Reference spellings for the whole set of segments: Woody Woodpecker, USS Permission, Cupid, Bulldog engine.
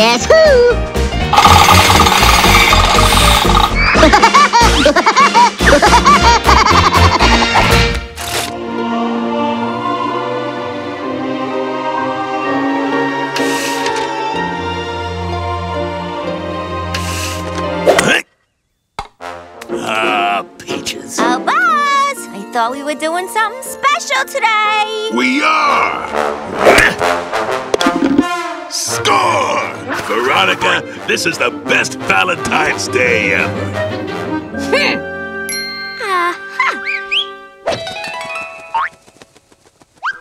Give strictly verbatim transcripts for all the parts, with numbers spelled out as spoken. Guess who? Ah, uh, peaches. Oh, Buzz! I thought we were doing something special today. We are! Score! Veronica, this is the best Valentine's Day ever. uh-huh.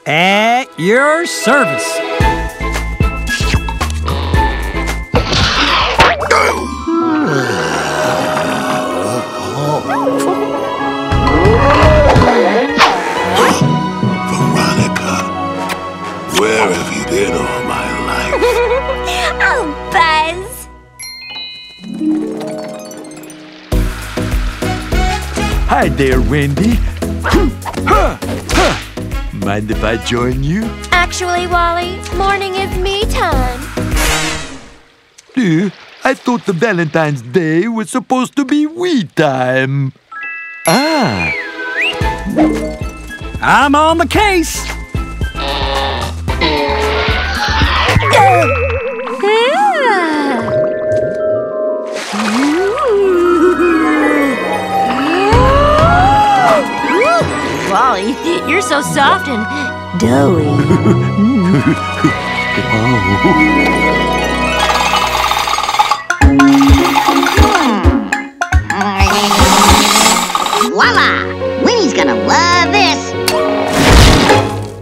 At your service. Veronica, where have you been all my life? Oh, Buzz! Hi there, Wendy. Mind if I join you? Actually, Wally, morning is me time. Uh, I thought the Valentine's Day was supposed to be we time. Ah! I'm on the case! Wally, you're so soft and doughy. Voila! Winnie's gonna love this.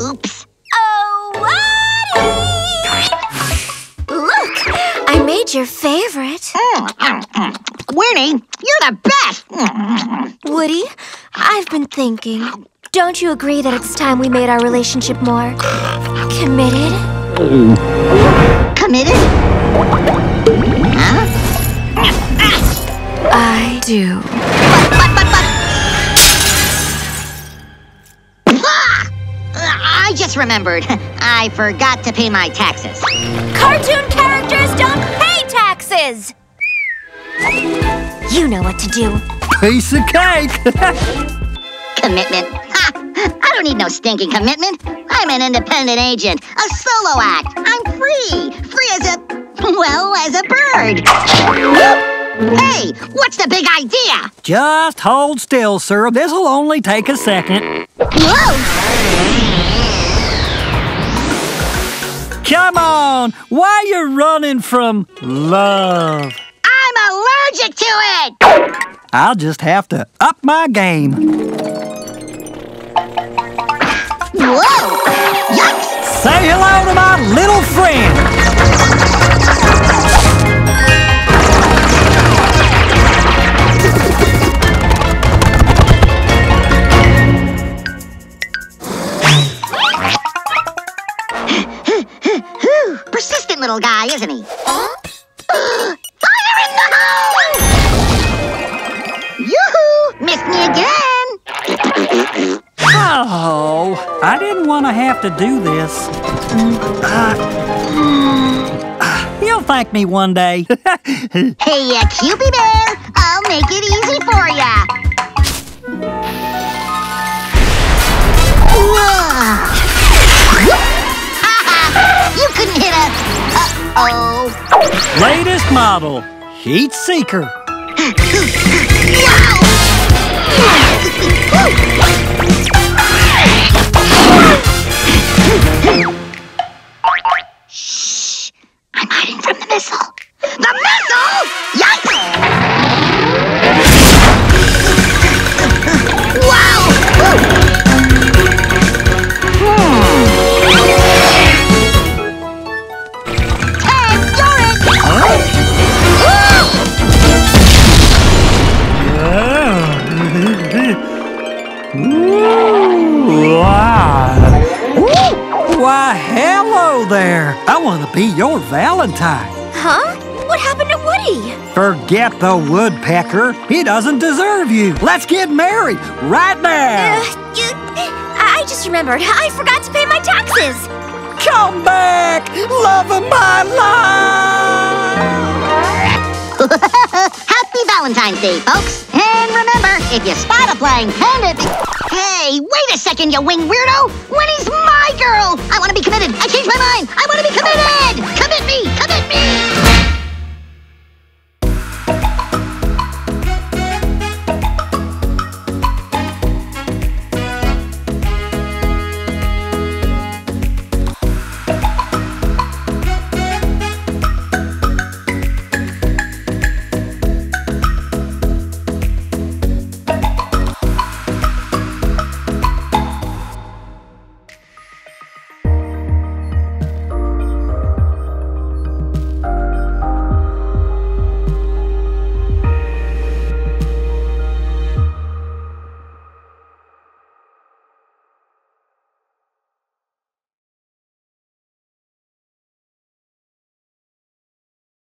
Oops. Oh, Woody! Look, I made your favorite. Winnie, you're the best! Woody, I've been thinking. Don't you agree that it's time we made our relationship more committed? Committed? Huh? I do. But, but, but, but. Ah! I just remembered. I forgot to pay my taxes. Cartoon characters don't pay taxes! You know what to do. Piece of cake! Commitment. Ha! I don't need no stinking commitment. I'm an independent agent, a solo act. I'm free. Free as a, well, as a bird. Hey, what's the big idea? Just hold still, sir. This'll only take a second. Whoa! Come on! Why you running from love? I'm allergic to it! I'll just have to up my game. Whoa! Yikes! Say hello to my little friend! Persistent little guy, isn't he? Huh? Fire in the hole! Yoo-hoo! Missed me again! Oh, I didn't want to have to do this. Uh, you'll thank me one day. Hey, uh, Cupid Bear, I'll make it easy for ya. You couldn't hit a... Uh-oh. Latest model, Heat Seeker. Wow! Shh! I'm hiding from the missile. The missile! Yikes! Wow! Hmm. Ted, you're it! Huh? Wow! Why, hello there! I want to be your Valentine. Huh? What happened to Woody? Forget the woodpecker. He doesn't deserve you. Let's get married right now. Uh, you, I just remembered. I forgot to pay my taxes. Come back, love of my life! Happy Valentine's Day, folks. And remember, if you spot a flying panda... Hey, wait a second, you wing weirdo! Winnie's my girl! I want to be committed! I changed my mind! I want to be committed! Commit me! Commit me!